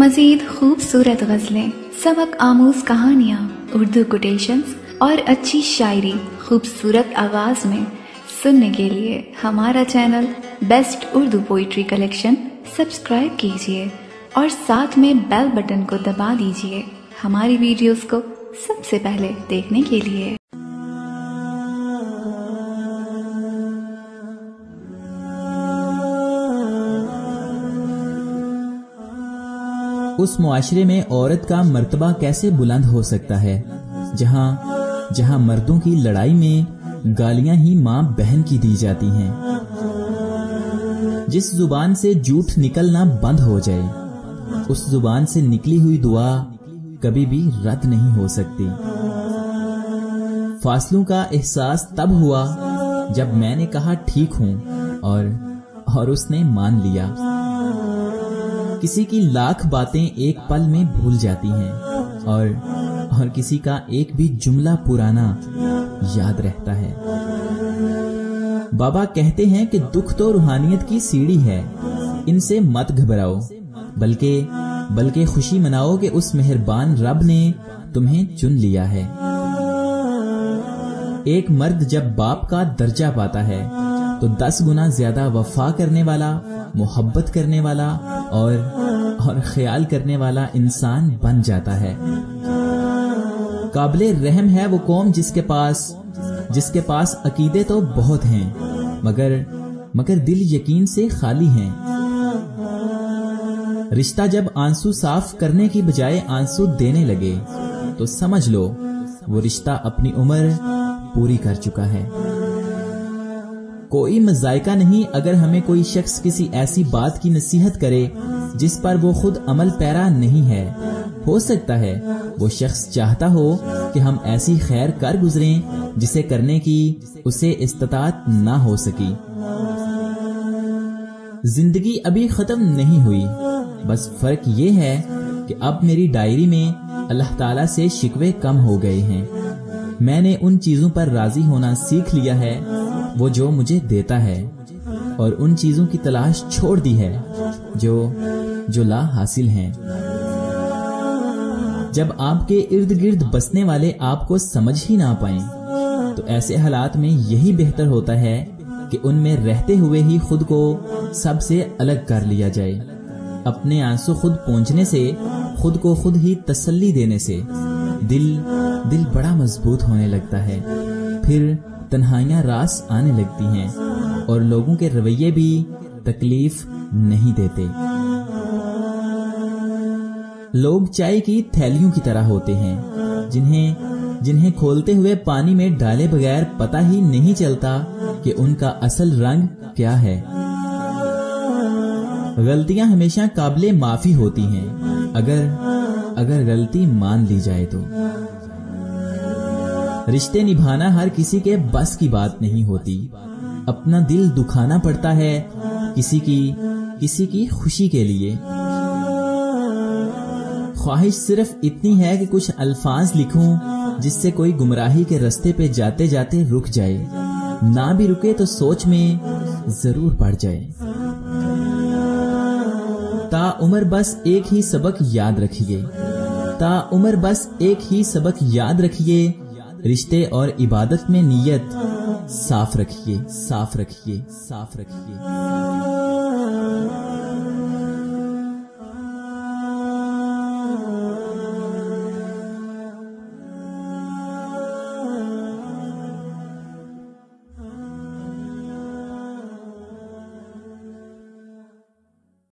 मजीद खूबसूरत गज़लें, सबक आमूज़ कहानियाँ, उर्दू कोटेशंस और अच्छी शायरी खूबसूरत आवाज़ में सुनने के लिए हमारा channel best Urdu poetry collection subscribe कीजिए और साथ में बेल बटन को दबा दीजिए हमारी वीडियोस को सबसे पहले देखने के लिए। उस मुआशरे में औरत का मर्तबा कैसे बुलंद हो सकता है जहां मर्दों की लड़ाई में गालियां ही माँ बहन की दी जाती हैं। जिस जुबान से झूठ निकलना बंद हो जाए, उस जुबान से निकली हुई दुआ कभी भी रद्द नहीं हो सकती। फासलों का एहसास तब हुआ जब मैंने कहा ठीक हूं और उसने मान लिया। किसी की लाख बातें एक पल में भूल जाती हैं और किसी का एक भी जुमला पुराना याद रहता है। बाबा कहते हैं कि दुख तो रूहानियत की सीढ़ी है, इनसे मत घबराओ बल्कि खुशी मनाओ कि उस मेहरबान रब ने तुम्हें चुन लिया है। एक मर्द जब बाप का दर्जा पाता है तो 10 गुना ज्यादा वफा करने वाला, मोहब्बत करने वाला और ख्याल करने वाला इंसान बन जाता है। काबिले रहम है वो कौम जिसके पास अकीदे तो बहुत हैं मगर दिल यकीन से खाली हैं। रिश्ता जब आंसू साफ करने की बजाय आंसू देने लगे तो समझ लो वो रिश्ता अपनी उम्र पूरी कर चुका है। कोई मज़ायका नहीं अगर हमें कोई शख्स किसी ऐसी बात की नसीहत करे जिस पर वो खुद अमल पैरा नहीं है। हो सकता है वो शख्स चाहता हो कि हम ऐसी खैर कर गुजरें जिसे करने की उसे इस्तात ना हो सकी। जिंदगी अभी खत्म नहीं हुई, बस फर्क ये है कि अब मेरी डायरी में अल्लाह ताला से शिकवे कम हो गए हैं। मैंने उन चीजों पर राजी होना सीख लिया है वो जो मुझे देता है और उन चीजों की तलाश छोड़ दी है जो ला हासिल हैं। जब आपके इर्द गिर्द बसने वाले आपको समझ ही ना पाए तो ऐसे हालात में यही बेहतर होता है कि उनमें रहते हुए ही खुद को सबसे अलग कर लिया जाए। अपने आंसू खुद पोंछने से, खुद को खुद ही तसल्ली देने से दिल बड़ा मजबूत होने लगता है। फिर तन्हाइयां रास आने लगती हैं और लोगों के रवैये भी तकलीफ नहीं देते। लोग चाय की थैलियों की तरह होते हैं जिन्हें खोलते हुए पानी में डाले बगैर पता ही नहीं चलता कि उनका असल रंग क्या है। गलतियां हमेशा काबिले माफी होती हैं अगर गलती मान ली जाए तो। रिश्ते निभाना हर किसी के बस की बात नहीं होती। अपना दिल दुखाना पड़ता है किसी की खुशी के लिए। ख्वाहिश सिर्फ इतनी है कि कुछ अल्फाज लिखूं जिससे कोई गुमराही के रास्ते पे जाते जाते रुक जाए, ना भी रुके तो सोच में जरूर पड़ जाए। ता उम्र बस एक ही सबक याद रखिए, रिश्ते और इबादत में नियत साफ रखिए।